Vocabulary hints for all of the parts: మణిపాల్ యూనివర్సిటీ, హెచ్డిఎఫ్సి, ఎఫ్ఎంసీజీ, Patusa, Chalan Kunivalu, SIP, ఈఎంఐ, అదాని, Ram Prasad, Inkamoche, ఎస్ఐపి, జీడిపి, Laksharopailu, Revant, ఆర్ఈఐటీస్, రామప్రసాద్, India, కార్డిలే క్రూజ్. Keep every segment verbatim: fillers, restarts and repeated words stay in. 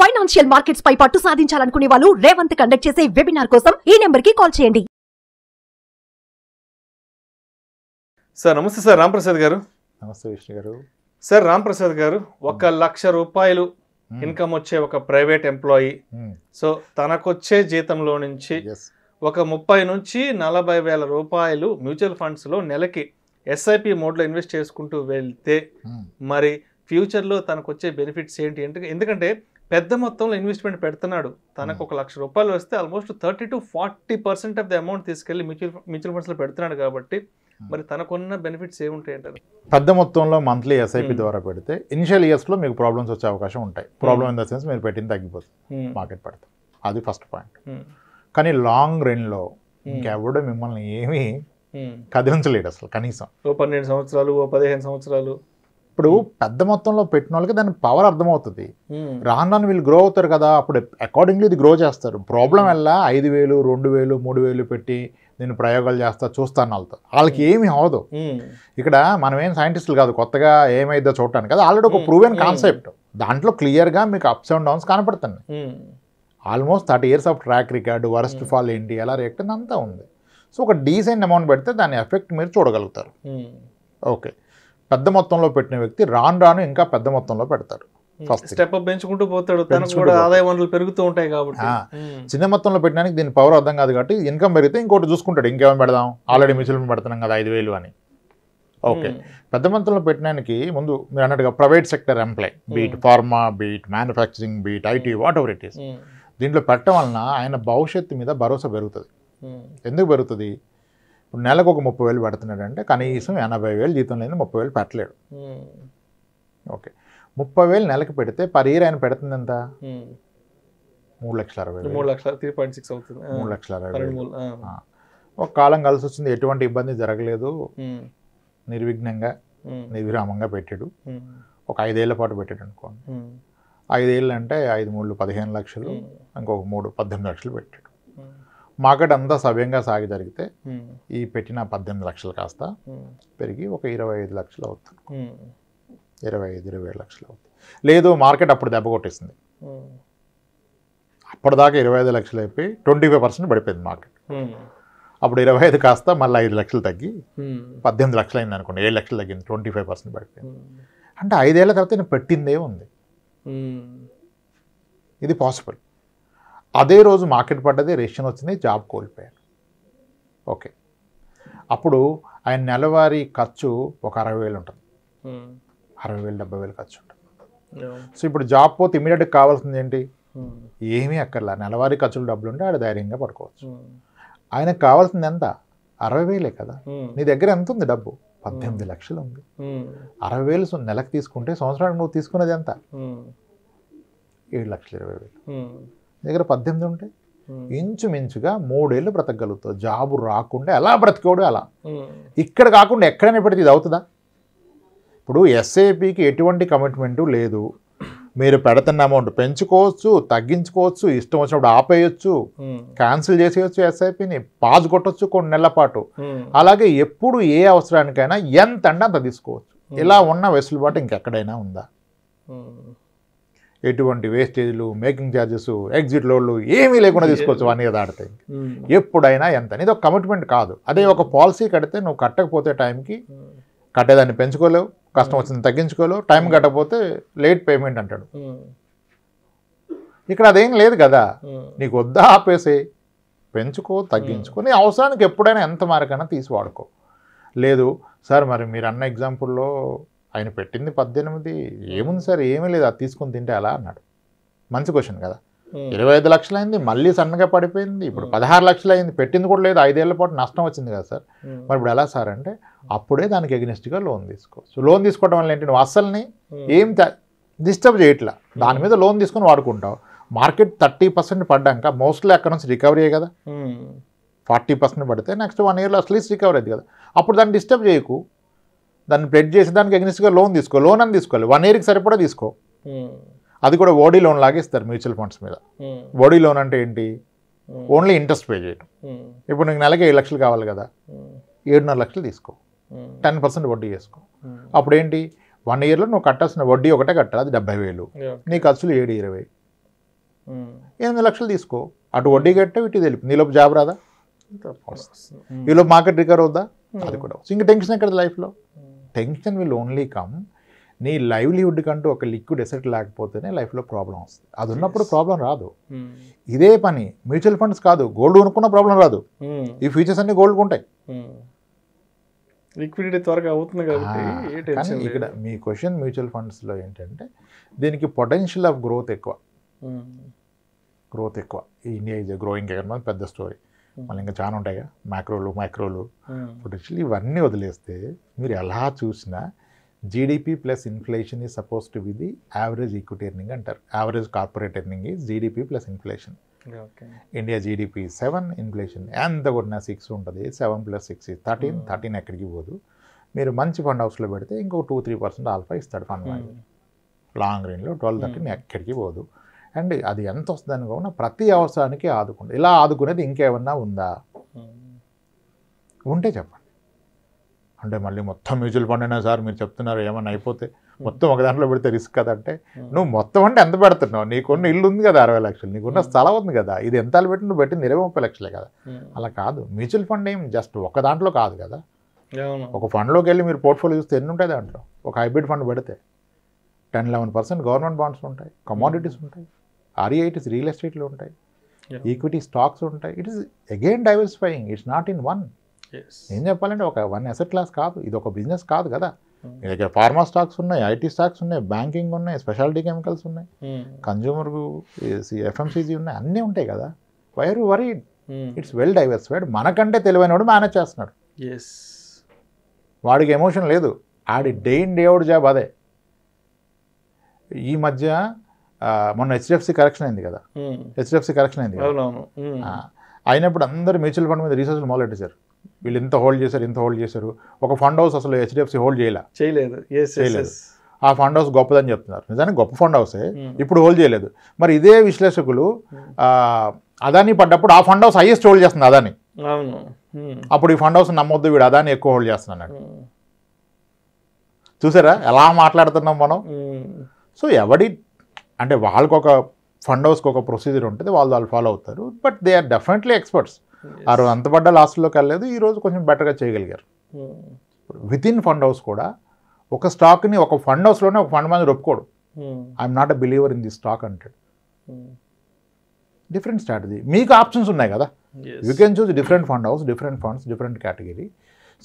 Financial markets by Patusa in Chalan Kunivalu, Revant conduct chese webinar kosam ee number ki call cheyandi. Sir, namaste sir, Ramprasadgaru. Namaste Vishnugaru. Sir, Ramprasadgaru, oka Laksharopailu Inkamoche oka private employee. Hmm. So tanakoche jeetamlo nunchi oka ముప్పై nunchi నలభై వేల రూపాయలు mutual funds lo nelaki S I P mode lo invest cheskuntu velte mari future lo tanakoche benefits enti endukante పెద్ద మొత్తంలో investment పెడుతున్నాడు. తనకు ఒక లక్ష రూపాయలు వస్తే almost thirty to forty percent of the amount తీసుకెళ్లి మ్యూచువల్ మ్యూచువల్ ఫండ్స్ లో పెడుతున్నాడు కాబట్టి మరి తనకున్న బెనిఫిట్స్ ఏముంటాయి అంటారు? పెద్ద మొత్తంలో మంత్లీ ఎస్ఐపి ద్వారా పెడితే ఇనిషియల్ ఇయర్స్ లో మీకు ప్రాబ్లమ్స్ వచ్చే అవకాశం ఉంటాయి. ప్రాబ్లమ్ ఇన్ ద సెన్స్ మీరు పెట్టింది తగ్గిపోతుంది, మార్కెట్ పడతాం, అది ఫస్ట్ పాయింట్. కానీ లాంగ్ రన్ లో ఇంకెవడో మిమ్మల్ని ఏమీ కదిలించలేడు అసలు. కనీసం ఓ పన్నెండు సంవత్సరాలు ఓ పదిహేను సంవత్సరాలు ఇప్పుడు పెద్ద మొత్తంలో పెట్టిన వాళ్ళకి దాని పవర్ అర్థమవుతుంది. రాను వీళ్ళు గ్రో అవుతారు కదా, అప్పుడు అకార్డింగ్లీ ఇది గ్రో చేస్తారు. ప్రాబ్లం వల్ల ఐదు వేలు రెండు వేలు మూడు వేలు పెట్టి నేను ప్రయోగాలు చేస్తా చూస్తాను వాళ్ళతో, వాళ్ళకి ఏమి అవ్వదు. ఇక్కడ మనం ఏం సైంటిస్టులు కాదు, కొత్తగా ఏమైందో చూడటానికి కదా. ఆల్రెడీ ఒక ప్రూవెన్ కాన్సెప్ట్, దాంట్లో క్లియర్గా మీకు అప్స్ అండ్ డౌన్స్ కనపడుతున్నాయి. Almost thirty years of track record, worst fall ఏంటి, ఎలా రియాక్ట్ అని అంతా ఉంది. సో ఒక డీసెంట్ అమౌంట్ పెడితే దాని ఎఫెక్ట్ మీరు చూడగలుగుతారు. ఓకే, పెద్ద మొత్తంలో పెట్టిన వ్యక్తి రాను రాను ఇంకా పెద్ద మొత్తంలో పెడతాడు. ఫస్ట్ స్టెప్ అప్ పెంచుకుంటూ పోతాడు, ఆదాయ వనరులు పెరుగుతూ ఉంటాయి కాబట్టి. చిన్న మొత్తంలో పెట్టడానికి దీని పవర్ అర్థం కాదు కాబట్టి ఇన్కమ్ పెరిగితే ఇంకోటి చూసుకుంటాడు, ఇంకేమైనా పెడదాం, ఆల్రెడీ మ్యూచువల్ ఫండ్ పెడుతున్నాం కదా ఐదు వేలు అని. ఓకే, పెద్ద మొత్తంలో పెట్టడానికి ముందు మీరు అన్నట్టుగా private sector employee, be it pharma, be it manufacturing, be it IT, whatever it is, దీంట్లో పెట్టడం వలన ఆయన భవిష్యత్తు మీద భరోసా పెరుగుతుంది. ఎందుకు పెరుగుతుంది? ఇప్పుడు నెలకు ఒక ముప్పై వేలు పెడుతున్నాడు అంటే కనీసం ఎనభై వేలు జీతం లేని ముప్పై వేలు పెట్టలేడు. ఓకే, ముప్పై వేలు నెలకు పెడితే పర్ ఇయర్ ఆయన పెడుతుంది ఎంత? మూడు లక్షల అరవై వేలు, మూడు లక్షల అరవై వేలు. ఒక కాలం కలిసి వచ్చింది, ఎటువంటి ఇబ్బంది జరగలేదు, నిర్విఘ్నంగా నిర్విరామంగా పెట్టాడు. ఒక ఐదేళ్ల పాటు పెట్టాడు అనుకోండి. ఐదేళ్ళు అంటే ఐదు మూడు పదిహేను లక్షలు, ఇంకొక మూడు పద్దెనిమిది లక్షలు పెట్టాడు. మార్కెట్ అంతా సవ్యంగా సాగి జరిగితే ఈ పెట్టిన పద్దెనిమిది లక్షలు కాస్త పెరిగి ఒక ఇరవై ఐదు లక్షలు అవుతుంది, ఇరవై ఐదు ఇరవై ఏడు లక్షలు అవుతుంది. లేదు మార్కెట్ అప్పుడు దెబ్బ కొట్టేసింది, అప్పటిదాకా ఇరవై ఐదు లక్షలు అయిపోయి ట్వంటీ ఫైవ్ పర్సెంట్ పడిపోయింది మార్కెట్. అప్పుడు ఇరవై ఐదు కాస్త మళ్ళీ ఐదు లక్షలు తగ్గి పద్దెనిమిది లక్షలు అయింది అనుకోండి, ఏడు లక్షలు తగ్గింది, ట్వంటీ ఫైవ్ పర్సెంట్ పడిపోయింది. అంటే ఐదేళ్ల తర్వాత నేను పెట్టిందే ఉంది, ఇది పాసిబుల్. అదే రోజు మార్కెట్ పడ్డది, రెసిషన్ వచ్చింది, జాబ్ కోల్పోయాడు. ఓకే, అప్పుడు ఆయన నెలవారీ ఖర్చు ఒక అరవై వేలు ఉంటుంది, అరవై వేలు డెబ్బై వేలు ఖర్చు ఉంటుంది. సో ఇప్పుడు జాబ్ పోతే ఇమీడియట్గా కావాల్సింది ఏంటి? ఏమీ అక్కర్లా, నెలవారీ ఖర్చులు డబ్బులు ఉంటే ఆడ ధైర్యంగా పడుకోవచ్చు. ఆయనకు కావాల్సింది ఎంత? అరవై వేలే కదా. నీ దగ్గర ఎంత ఉంది డబ్బు? పద్దెనిమిది లక్షలు ఉంది. అరవై వేలు నెలకు తీసుకుంటే సంవత్సరానికి నువ్వు తీసుకున్నది ఎంత? ఏడు లక్షల ఇరవై వేలు. దగ్గర పద్దెనిమిది ఉంటాయి, ఇంచుమించుగా మూడేళ్ళు బ్రతకగలుగుతావు. జాబు రాకుండా ఎలా బ్రతికోడు అలా. ఇక్కడ కాకుండా ఎక్కడైనా పెడితే ఇది అవుతుందా? ఇప్పుడు ఎస్ఐపికి ఎటువంటి కమిట్మెంటు లేదు, మీరు పెడుతున్న అమౌంట్ పెంచుకోవచ్చు, తగ్గించుకోవచ్చు, ఇష్టం వచ్చినప్పుడు ఆపేయచ్చు, క్యాన్సిల్ చేసేయచ్చు, ఎస్ఐపిని పాజ్ కొట్టచ్చు కొన్ని నెలల పాటు. అలాగే ఎప్పుడు ఏ అవసరానికైనా ఎంత అంటే అంత తీసుకోవచ్చు. ఇలా ఉన్న వెసులుబాటు ఇంకెక్కడైనా ఉందా? ఎటువంటి వేస్టేజ్లు, మేకింగ్ ఛార్జెస్, ఎగ్జిట్ లోడ్లు ఏమీ లేకుండా తీసుకోవచ్చు. వన్ ఇయర్ దాటితే ఎప్పుడైనా ఎంత అనేది ఒక కమిట్మెంట్ కాదు. అదే ఒక పాలసీ కడితే నువ్వు కట్టకపోతే టైంకి కట్టేదాన్ని పెంచుకోలేవు, కష్టం వచ్చింది తగ్గించుకోలేవు, టైం కట్టకపోతే లేట్ పేమెంట్ అంటాడు. ఇక్కడ అదేం లేదు కదా, నీకు వద్దా ఆపేసి పెంచుకో, తగ్గించుకొని అవసరానికి ఎప్పుడైనా ఎంత మేరకైనా తీసి వాడుకో. లేదు సార్, మరి మీరు అన్న ఎగ్జాంపుల్లో ఆయన పెట్టింది పద్దెనిమిది, ఏముంది సార్ ఏమీ లేదు, అది తీసుకుని తింటే అలా అన్నాడు. మంచి క్వశ్చన్ కదా. ఇరవై ఐదు లక్షలు అయింది, మళ్ళీ సన్నగా పడిపోయింది, ఇప్పుడు పదహారు లక్షలు అయింది, పెట్టింది కూడా లేదు, ఐదేళ్ల పాటు నష్టం వచ్చింది కదా సార్, మరి ఇప్పుడు ఎలా సార్ అంటే అప్పుడే దానికి ఎగ్నెస్ట్గా లోన్ తీసుకోవచ్చు. లోన్ తీసుకోవడం వల్ల ఏంటి? నువ్వు అస్సల్ని ఏం డిస్టర్బ్ చేయట్లా, దాని మీద లోన్ తీసుకొని వాడుకుంటావు. మార్కెట్ థర్టీ పర్సెంట్ పడ్డాక మోస్ట్లీ అక్కడ నుంచి రికవరీ కదా, ఫార్టీ పర్సెంట్ పడితే నెక్స్ట్ వన్ ఇయర్లో అట్లీస్ట్ రికవరీ అయింది కదా, అప్పుడు దాన్ని డిస్టర్బ్ చేయకు. దాన్ని ప్లెడ్ చేసి దానికి అగ్నిస్ట్గా లోన్ తీసుకో. లోన్ అని తీసుకోవాలి, వన్ ఇయర్కి సరిపడా తీసుకో. అది కూడా ఓడీ లోన్ లాగే ఇస్తారు మ్యూచువల్ ఫండ్స్ మీద. ఓడీ లోన్ అంటే ఏంటి? ఓన్లీ ఇంట్రెస్ట్ పే చేయడం. ఇప్పుడు నీకు నెలకి ఏడు లక్షలు కావాలి కదా, ఏడున్నర లక్షలు తీసుకో, టెన్ పర్సెంట్ వడ్డీ చేసుకో. అప్పుడు ఏంటి? వన్ ఇయర్లో నువ్వు కట్టాల్సిన వడ్డీ ఒకటే కట్టాలి, అది డెబ్బై వేలు, నీ ఖర్చులు ఏడు ఇరవై, ఎనిమిది లక్షలు తీసుకో, అటు వడ్డీ కట్టే ఇటు తెలిపి నీలోపు జాబ్ రాదా, ఈలోపు మార్కెట్ రికవర్ అవుద్దా, అది కూడా ఇంకా టెన్షన్ ఎక్కడ లైఫ్లో. టెన్షన్ విల్ ఓన్లీ కమ్, నీ లైవ్లీహుడ్ కంటూ ఒక లిక్విడ్ అసెట్ లేకపోతేనే లైఫ్లో ప్రాబ్లం వస్తుంది. అది ఉన్నప్పుడు ప్రాబ్లం రాదు. ఇదే పని మ్యూచువల్ ఫండ్స్ కాదు, గోల్డ్ కొనుక్కున్న ప్రాబ్లం రాదు. ఈ ఫ్యూచర్స్ అన్ని గోల్డ్ ఉంటాయి, లిక్విడిటీ త్వరగా అవుతుంది కాబట్టి. కానీ ఇక్కడ మీ క్వశ్చన్ మ్యూచువల్ ఫండ్స్లో ఏంటంటే దీనికి పొటెన్షియల్ ఆఫ్ గ్రోత్ ఎక్కువ, గ్రోత్ ఎక్కువ. India is a growing economy, పెద్ద స్టోరీ, మళ్ళీ ఇంకా చాలా ఉంటాయి కదా మ్యాక్రోలు మైక్రోలు పొటెన్షియల్. ఇవన్నీ వదిలేస్తే మీరు ఎలా చూసినా జీడిపి plus inflation is suppose to be the average equity earning అంటారు. Average corporate earning is జీడిపి plus inflation. India జీడిపి seven, inflation ఎంత కొట్టినా సిక్స్ ఉంటుంది, seven plus six is thirteen, thirteen ఎక్కడికి పోదు. మీరు మంచి ఫండ్ హౌస్లో పెడితే ఇంకో టూ త్రీ పర్సెంట్ ఆల్ఫా ఇస్తాడు ఫండ్ మేనేజర్. లాంగ్ రేంజ్లో ట్వెల్వ్ థర్టీన్ ఎక్కడికి పోదు. అండ్ అది ఎంత వస్తుంది అనుకోకుండా ప్రతి అవసరానికి ఆదుకుంటుంది. ఇలా ఆదుకునేది ఇంకేమన్నా ఉందా, ఉంటే చెప్పండి. అంటే మళ్ళీ మొత్తం మ్యూచువల్ ఫండ్ అయినా సార్ మీరు చెప్తున్నారు ఏమన్నా అయిపోతే మొత్తం ఒక దాంట్లో పెడితే రిస్క్ కదా అంటే, నువ్వు మొత్తం అంటే ఎంత పెడుతున్నావు, నీకున్న ఇల్లు ఉంది కదా అరవై లక్షలు, నీకున్న స్థలం ఉంది కదా, ఇది ఎంత పెట్టి నువ్వు పెట్టింది ఇరవై ముప్పై లక్షలే కదా. అలా కాదు, మ్యూచువల్ ఫండ్ ఏం జస్ట్ ఒక దాంట్లో కాదు కదా, ఒక ఫండ్లోకి వెళ్ళి మీరు పోర్ట్ఫోలియో చూస్తే ఎన్ని ఉంటాయి దాంట్లో. ఒక హైబ్రిడ్ ఫండ్ పెడితే ten eleven percent government bonds ఉంటాయి, కమోడిటీస్ ఉంటాయి, ఆర్ఈఐటీస్ రియల్ ఎస్టేట్లు ఉంటాయి, ఈక్విటీ స్టాక్స్ ఉంటాయి. It is again diversifying, it's not in one. ఏం చెప్పాలంటే ఒక వన్ అసెట్ క్లాస్ కాదు, ఇది ఒక బిజినెస్ కాదు కదా. మీ దగ్గర ఫార్మా స్టాక్స్ ఉన్నాయి, ఐటీ స్టాక్స్ ఉన్నాయి, బ్యాంకింగ్ ఉన్నాయి, స్పెషాలిటీ కెమికల్స్ ఉన్నాయి, కన్జ్యూమర్ ఎఫ్ఎంసీజీ ఉన్నాయి, అన్నీ ఉంటాయి కదా. Why are you worried? It's well diversified. మనకంటే తెలివైన వాడు మేనేజ్ చేస్తున్నాడు, వాడికి ఎమోషన్ లేదు, ఆడి day in day out job అదే. ఈ మధ్య మొన్న హెచ్డిఎఫ్సి కరెక్షన్ అయింది కదా, హెచ్డిఎఫ్సి కరెక్షన్ అయింది కదా, అయినప్పుడు అందరూ మ్యూచువల్ ఫండ్ మీద రీసెర్చ్లు మొదలెట్టేశారు. వీళ్ళు ఇంత హోల్డ్ చేశారు, ఇంత హోల్డ్ చేశారు. ఒక ఫండ్ హౌస్ అసలు హెచ్డిఎఫ్సి హోల్డ్ చేయలే, చేయలేదు, చేయలేదు. ఆ ఫండ్ హౌస్ గొప్పదని చెప్తున్నారు. నిజానికి గొప్ప ఫండ్ హౌసే, ఇప్పుడు హోల్డ్ చేయలేదు. మరి ఇదే విశ్లేషకులు అదాని పడ్డప్పుడు ఆ ఫండ్ హౌస్ హైయెస్ట్ హోల్డ్ చేస్తుంది అదాని. అప్పుడు ఈ ఫండ్ హౌస్ నమ్మొద్దు, వీడు అదాని ఎక్కువ హోల్డ్ చేస్తున్నాడు. చూసారా ఎలా మాట్లాడుతున్నాం మనం? సో ఎవడి అంటే వాళ్ళకొక ఫండ్ హౌస్కి ఒక ప్రొసీజర్ ఉంటుంది, వాళ్ళు వాళ్ళు ఫాలో అవుతారు. But they are definitely experts. ఆ రోజు అంత పడ్డ లాస్ట్లోకి వెళ్ళలేదు, ఈరోజు కొంచెం బెటర్గా చేయగలిగారు. విత్ ఇన్ ఫండ్ హౌస్ కూడా ఒక స్టాక్ని ఒక ఫండ్ హౌస్లోనే ఒక ఫండ్ మేనేజర్ ఒప్పుకోడు, I'm not a believer in this stock అంటాడు. డిఫరెంట్ స్ట్రాటజీ, మీకు ఆప్షన్స్ ఉన్నాయి కదా, you can choose different fund house, different funds, different category.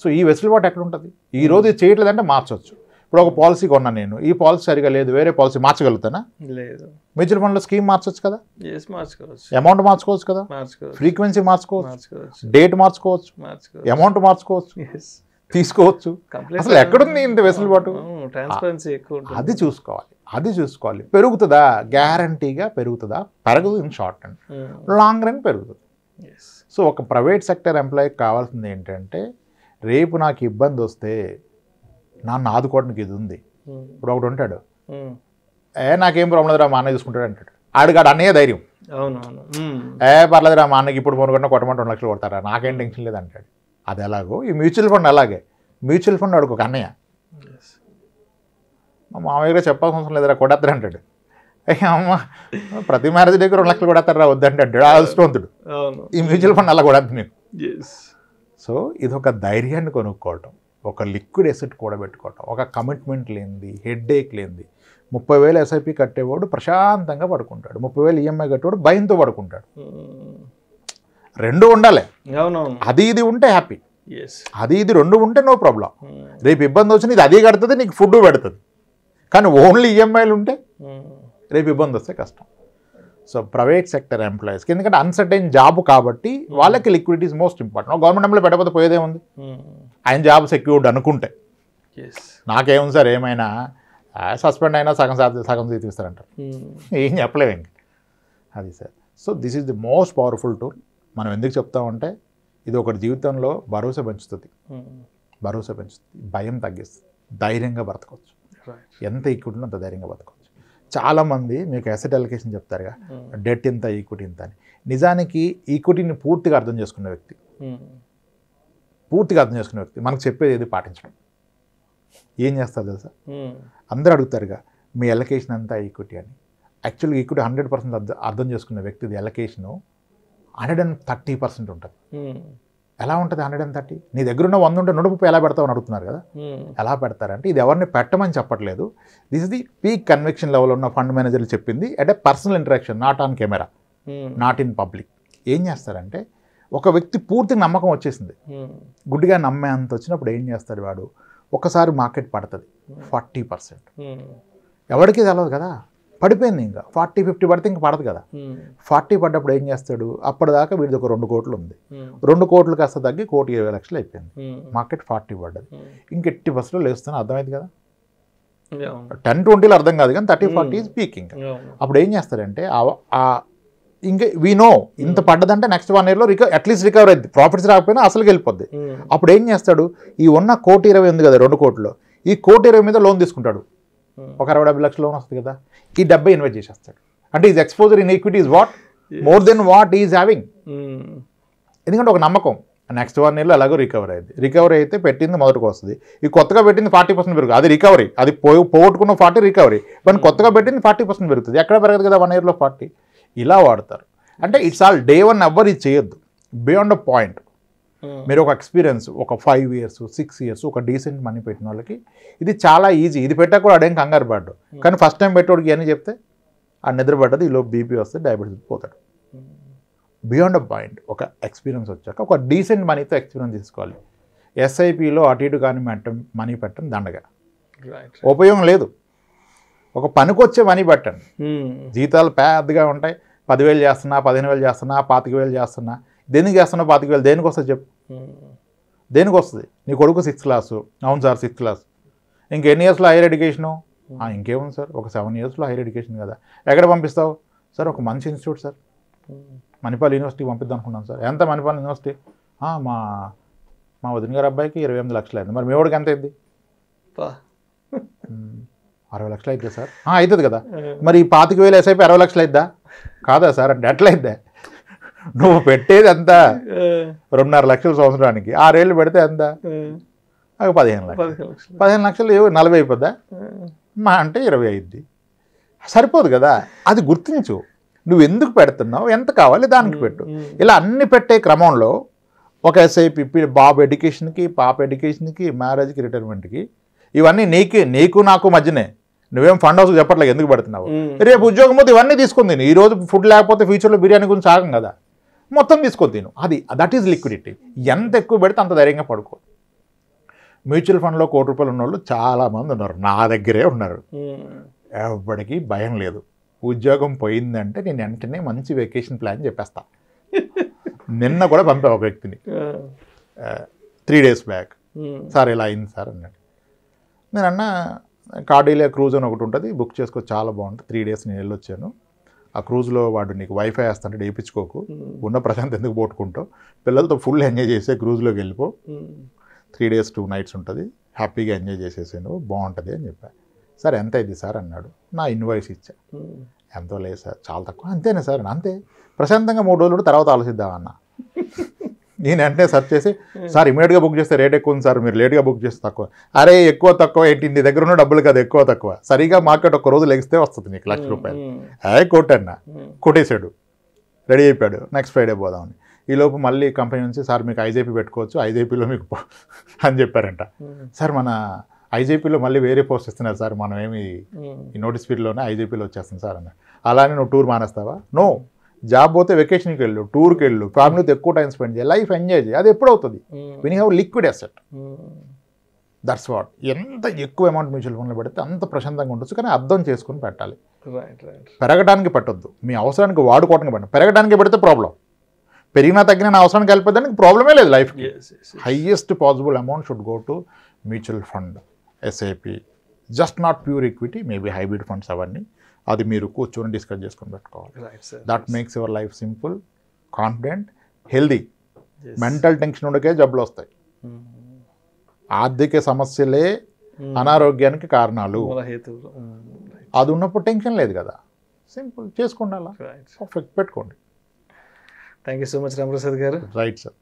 So ఈ వెసులుబాటు ఎక్కడ ఉంటుంది? ఈరోజు ఇది చేయట్లేదంటే మార్చవచ్చు. ఇప్పుడు ఒక పాలసీ కొన్నాను నేను, ఈ పాలసీ సరిగా లేదు, వేరే పాలసీ మార్చగలుగుతానా? లేదు. మ్యూచువల్ ఫండ్లో స్కీమ్ మార్చవచ్చు కదా, అమౌంట్ మార్చుకోవచ్చు కదా, ఫ్రీక్వెన్సీ మార్చుకోవచ్చు, డేట్ మార్చుకోవచ్చు, అమౌంట్ మార్చుకోవచ్చు, తీసుకోవచ్చు. అసలు ఎక్కడుంది ఇంత వెసులుబాటు? అది చూసుకోవాలి, అది చూసుకోవాలి. పెరుగుతుందా? గ్యారంటీగా పెరుగుతుందా? పెరగదు. In short run, long run పెరుగుతుంది. సో ఒక ప్రైవేట్ సెక్టర్ ఎంప్లాయీకి కావాల్సింది ఏంటంటే, రేపు నాకు ఇబ్బంది వస్తే నాన్న ఆదుకోవడానికి ఇది ఉంది. ఇప్పుడు ఒకడు ఉంటాడు, ఏ నాకేం ప్రాబ్లం లేదురా మా అన్నయ్య చూసుకుంటాడు అంటాడు. ఆడుగాడు అన్నయ్య ధైర్యం, ఏ పర్లేదురా మా అన్నకి ఇప్పుడు ఫోన్ కొట్టినా కొట్టమంటే రెండు లక్షలు కొడతారా, నాకేం టెన్షన్ లేదు అంటాడు. అది ఎలాగో ఈ మ్యూచువల్ ఫండ్ అలాగే. మ్యూచువల్ ఫండ్ వాడుకో అన్నయ్య, మా మామయ్య చెప్పాల్సిన అవసరం లేదురా కొట్టేస్తారు అంటాడు. అయ్యా అమ్మ ప్రతి మ్యారేజ్ డేకి రెండు లక్షలు కొడతారా వద్దంటే అంటాడు, అదృష్టవంతుడు. ఈ మ్యూచువల్ ఫండ్ అలా కొడద్దు నేను. సో ఇది ఒక ధైర్యాన్ని కొనుక్కోవటం, ఒక లిక్విడ్ ఎసెట్ కూడా పెట్టుకోవటం, ఒక కమిట్మెంట్ లేనిది, హెడ్ఏక్ లేనిది. ముప్పై వేలు ఎస్ఐపి కట్టేవాడు ప్రశాంతంగా పడుకుంటాడు, ముప్పై వేలు ఈఎంఐ కట్టేవాడు భయంతో పడుకుంటాడు. రెండు ఉండాలి, అది ఇది ఉంటే హ్యాపీ, అది ఇది రెండు ఉంటే నో ప్రాబ్లం. రేపు ఇబ్బంది వచ్చింది ఇది అదే కడుతుంది, నీకు ఫుడ్ పెడుతుంది. కానీ ఓన్లీ ఈఎంఐలు ఉంటే రేపు ఇబ్బంది వస్తే కష్టం. సో ప్రైవేట్ సెక్టర్ ఎంప్లాయీస్కి ఎందుకంటే అన్సర్టైన్ జాబ్ కాబట్టి వాళ్ళకి liquidity is most important. Government employee పెట్టకపోతే పోయేదేముంది, ఆయన జాబ్ సెక్యూర్డ్ అనుకుంటే. నాకేముంది సార్ ఏమైనా సస్పెండ్ అయినా సగం సగం తీస్తారంటారు, ఏం చెప్పలేము ఇంక అది sir. So this is the most powerful tool. మనం ఎందుకు చెప్తామంటే ఇది ఒకటి జీవితంలో భరోసా పెంచుతుంది, భరోసా పెంచుతుంది, భయం తగ్గిస్తుంది, ధైర్యంగా బ్రతకవచ్చు. ఎంత ఈక్విటీ అంత ధైర్యంగా బ్రతకవచ్చు. చాలామంది మీకు అసెట్ అలొకేషన్ చెప్తారుగా, డెట్ ఇంత ఈక్విటీ ఇంత అని. నిజానికి ఈక్విటీని పూర్తిగా అర్థం చేసుకున్న వ్యక్తి, పూర్తిగా అర్థం చేసుకున్న వ్యక్తి మనకు చెప్పేది ఏది పాటించడం. ఏం చేస్తారు తెలుసా, అందరూ అడుగుతారుగా మీ అలొకేషన్ అంతా ఈక్విటీ అని. actually you could one hundred percent of the అర్థం చేసుకున్న వ్యక్తిది allocation one hundred thirty percent ఉంటుంది. ఎలా ఉంటుంది one hundred thirty? నీ దగ్గర ఉన్న వంద ఉంటే నూట ముప్పై ఎలా పెడతావు అని అడుగుతున్నారు కదా. ఎలా పెడతారంటే ఇది ఎవరిని పెట్టమని చెప్పట్లేదు. This is the peak conviction level ఉన్న ఫండ్ మేనేజర్లు చెప్పింది at a personal interaction, not on camera, not in public. ఏం చేస్తారంటే ఒక వ్యక్తి పూర్తి నమ్మకం వచ్చేసింది, గుడ్డిగా నమ్మే అంత వచ్చినప్పుడు ఏం చేస్తాడు వాడు, ఒకసారి మార్కెట్ పడుతుంది ఫార్టీ పర్సెంట్ ఎవరికి తెలవదు కదా, పడిపోయింది. ఇంకా ఫార్టీ ఫిఫ్టీ పడితే ఇంక పడదు కదా. ఫార్టీ పడ్డప్పుడు ఏం చేస్తాడు, అప్పటిదాకా వీడిది ఒక రెండు కోట్లు ఉంది, రెండు కోట్లు కాస్త తగ్గి కోటి ఇరవై లక్షలు అయిపోయింది, మార్కెట్ ఫార్టీ పడ్డది, ఇంక ఎట్టి బస్సులో లేస్తాను అర్థమైంది కదా. టెన్ ట్వంటీలో అర్థం కాదు కానీ థర్టీ ఫార్టీ ఈజ్ పీక్. ఇంకా అప్పుడు ఏం చేస్తారంటే ఆ ఇంకా వీ నో ఇంత పడ్డదంటే నెక్స్ట్ వన్ ఇయర్లో రికవర్ అట్లీస్ట్ రికవర్ అయింది, ప్రాఫిట్స్ రాకపోయినా అసలుకి వెళ్ళిపోద్ది. అప్పుడు ఏం చేస్తాడు, ఈ ఉన్న కోటి ఇరవై ఉంది కదా రెండు కోట్లు, ఈ కోటి ఇరవై మీద లోన్ తీసుకుంటాడు, ఒక అరవై డెబ్బై లక్షల లోన్ వస్తుంది కదా, ఈ డెబ్బై ఇన్వెస్ట్ చేసేస్తాడు. అంటే is exposure in equity is what more than what is having. ఎందుకంటే ఒక నమ్మకం నెక్స్ట్ వన్ ఇయర్లో అలాగో రికవర్ అయింది, రికవరీ అయితే పెట్టింది మొదటికి వస్తుంది, ఈ కొత్తగా పెట్టింది ఫార్టీ పర్సెంట్ పెరుగుతుంది, అది రికవరీ, అది పోగొట్టుకున్న ఫార్టీ రికవరీ, బట్ కొత్తగా పెట్టింది ఫార్టీ పర్సెంట్ పెరుగుతుంది, ఎక్కడ పెరగదు కదా వన్ ఇయర్లో ఫార్టీ. ఇలా వాడతారు. అంటే ఇట్స్ ఆల్ డే వన్ ఎవ్వరు ఇది చేయొద్దు, బియాండ్ అ పాయింట్. మీరు ఒక ఎక్స్పీరియన్స్ ఒక ఫైవ్ ఇయర్స్ సిక్స్ ఇయర్స్ ఒక డీసెంట్ మనీ పెట్టిన వాళ్ళకి ఇది చాలా ఈజీ, ఇది పెట్టా కూడా అడేం కంగారు పడ్డాడు. కానీ ఫస్ట్ టైం పెట్టేవాడికి అని చెప్తే ఆ నిద్ర పడ్డది, ఈలో బీపీ వస్తే డయాబెటీస్ పోతాడు. బియాండ్ అ పాయింట్ ఒక ఎక్స్పీరియన్స్ వచ్చాక ఒక డీసెంట్ మనీతో ఎక్స్పీరియన్స్ తీసుకోవాలి. ఎస్ఐపిలో అటు ఇటు కానీ మనీ పెట్టడం దండగా, ఉపయోగం లేదు. ఒక పనికొచ్చే మనీ పెట్టండి, జీతాలు పెద్దగా ఉంటాయి, పదివేలు చేస్తున్నా పదిహేను వేలు చేస్తున్నా పాతిక వేలు చేస్తున్నా, దేనికి చేస్తున్నా పాతిక వేలు దేనికి వస్తుంది చెప్పు, దేనికి వస్తుంది? నీ కొడుకు సిక్స్త్ క్లాసు, అవును సార్ సిక్స్త్ క్లాస్, ఇంకెన్ని ఇయర్స్లో హైయర్ ఎడ్యుకేషను, ఇంకేముంది సార్ ఒక సెవెన్ ఇయర్స్లో హైయర్ ఎడ్యుకేషన్ కదా, ఎక్కడ పంపిస్తావు సార్? ఒక మంచి ఇన్స్టిట్యూట్ సార్ మణిపాల్ యూనివర్సిటీ పంపిద్దాం అనుకున్నాను సార్. ఎంత మణిపాల్ యూనివర్సిటీ? మా మా వదిన గారి అబ్బాయికి ఇరవై ఎనిమిది లక్షలు అయింది. మరి మీ వాడికి ఎంత అయింది? అరవై లక్షలు అయితే సార్ అవుతుంది కదా. మరి ఈ పాతిక వేలు వేసైపు అరవై లక్షలు అయిద్దా? కాదా సార్? అంటే ఎట్లయిద్దా? నువ్వు పెట్టేది ఎంత? రెండున్నర లక్షలు సంవత్సరానికి, ఆరేళ్ళు పెడితే ఎంత? పదిహేను లక్షలు. పదిహేను లక్షలు నలభై అయిపోద్దా? మా అంటే ఇరవై అయిద్ది, సరిపోదు కదా. అది గుర్తించు, నువ్వు ఎందుకు పెడుతున్నావు, ఎంత కావాలి దానికి పెట్టు. ఇలా అన్ని పెట్టే క్రమంలో ఒక ఎస్ఐపి, బాబు ఎడ్యుకేషన్కి, పాప ఎడ్యుకేషన్కి, మ్యారేజ్కి, రిటైర్మెంట్కి, ఇవన్నీ నీకు నీకు నాకు మధ్యనే. నువ్వేం ఫండ్ హౌస్కి చెప్పట్లేదు ఎందుకు పెడుతున్నావు. రేపు ఉద్యోగం పోతే ఇవన్నీ తీసుకొని తిను. ఈ రోజు ఫుడ్ లేకపోతే ఫ్యూచర్లో బిర్యానీ గురించి ఆగం కదా, మొత్తం తీసుకొని తిను. అది దట్ ఈజ్ లిక్విడిటీ. ఎంత ఎక్కువ పెడితే అంత ధైర్యంగా పడుకో. మ్యూచువల్ ఫండ్లో కోటి రూపాయలు ఉన్నోళ్ళు చాలామంది ఉన్నారు, నా దగ్గరే ఉన్నారు. ఎవరికి భయం లేదు, ఉద్యోగం పోయిందంటే నేను వెంటనే మంచి వెకేషన్ ప్లాన్ చెప్పేస్తా. నిన్న కూడా పంపా ఒక వ్యక్తిని త్రీ డేస్ బ్యాక్, సార్ ఇలా అయింది సార్ అన్నాడు. నేనన్నా కార్డిలే క్రూజ్ అని ఒకటి ఉంటుంది, బుక్ చేసుకో, చాలా బాగుంటుంది. త్రీ డేస్ నేను వెళ్ళొచ్చాను. ఆ క్రూజ్లో వాడు నీకు వైఫై వేస్తాంటే వేయించుకోకు, ఉన్న ప్రశాంత్ ఎందుకు పోట్టుకుంటావు, పిల్లలతో ఫుల్ ఎంజాయ్ చేసే, క్రూజ్లోకి వెళ్ళిపో, త్రీ డేస్ టూ నైట్స్ ఉంటుంది, హ్యాపీగా ఎంజాయ్ చేసేసే నువ్వు, బాగుంటుంది అని చెప్పా. సార్ ఎంత అయింది సార్ అన్నాడు. నా ఇన్వాయిస్ ఇచ్చా, ఎంతో లేదు సార్ చాలా తక్కువ. అంతేనా సార్? అంతే, ప్రశాంతంగా మూడు రోజులు తర్వాత ఆలోచిద్దామన్న. నేను వెంటనే సర్చ్ చేసి, సార్ ఇమీడియట్గా బుక్ చేస్తే రేట్ ఎక్కువ ఉంది సార్, మీరు లేట్గా బుక్ చేస్తే తక్కువ. అరే ఎక్కువ తక్కువ ఏంటి, నీ దగ్గర ఉన్న డబ్బులు కదా ఎక్కువ తక్కువ, సరిగా మార్కెట్ ఒక్క రోజు లెగిస్తే వస్తుంది నీకు లక్ష రూపాయలు. అదే కొట్టన్నా, కొట్టేశాడు, రెడీ అయిపోయాడు, నెక్స్ట్ ఫ్రైడే పోదామని. ఈలోపు మళ్ళీ కంపెనీ నుంచి, సార్ మీకు ఐజేపీ పెట్టుకోవచ్చు, ఐజేపీలో మీకు అని చెప్పారంట. సార్ మన ఐజేపీలో మళ్ళీ వేరే పోస్ట్ ఇస్తున్నారు సార్, మనం ఏమి ఈ నోటీస్ పీరియడ్లోనే ఐజేపీలో వచ్చేస్తుంది సార్ అన్న. అలానే నువ్వు టూర్ మానేస్తావా? నో, జాబ్ పోతే వెకేషన్కి వెళ్ళు, టూర్కి వెళ్ళు, ఫ్యామిలీతో ఎక్కువ టైం స్పెండ్ చేయాలి, లైఫ్ ఎంజాయ్ చేయాలి. అది ఎప్పుడు అవుతుంది? When you have liquid asset. That's what. ఎంత ఎక్కువ అమౌంట్ మ్యూచువల్ ఫండ్లో పెడితే అంత ప్రశాంతంగా ఉండొచ్చు. కానీ అర్థం చేసుకుని పెట్టాలి. పెరగడానికి పెట్టద్దు, మీ అవసరానికి వాడుకోవడానికి పెట్టండి. పెరగడానికి పెడితే ప్రాబ్లం, పెరిగినా తగ్గినా నా అవసరానికి వెళ్ళిపోతానికి ప్రాబ్లమే లేదు లైఫ్కి. Highest possible amount should go to mutual fund, ఎస్ఐపి, just not pure equity, maybe hybrid funds, అవన్నీ అది మీరు కూర్చొని డిస్కస్ చేసుకొని పెట్టుకోవాలి. That makes your life simple, confident, healthy. Mental tension ఉండకే జబ్బులు వస్తాయి, ఆర్థిక సమస్యలే అనారోగ్యానికి కారణాలు. అది ఉన్నప్పుడు టెన్షన్ లేదు కదా, సింపుల్ చేసుకోండి, అలా పర్ఫెక్ట్ పెట్టుకోండి. Thank you so much రామప్రసాద్ garu. Right sir.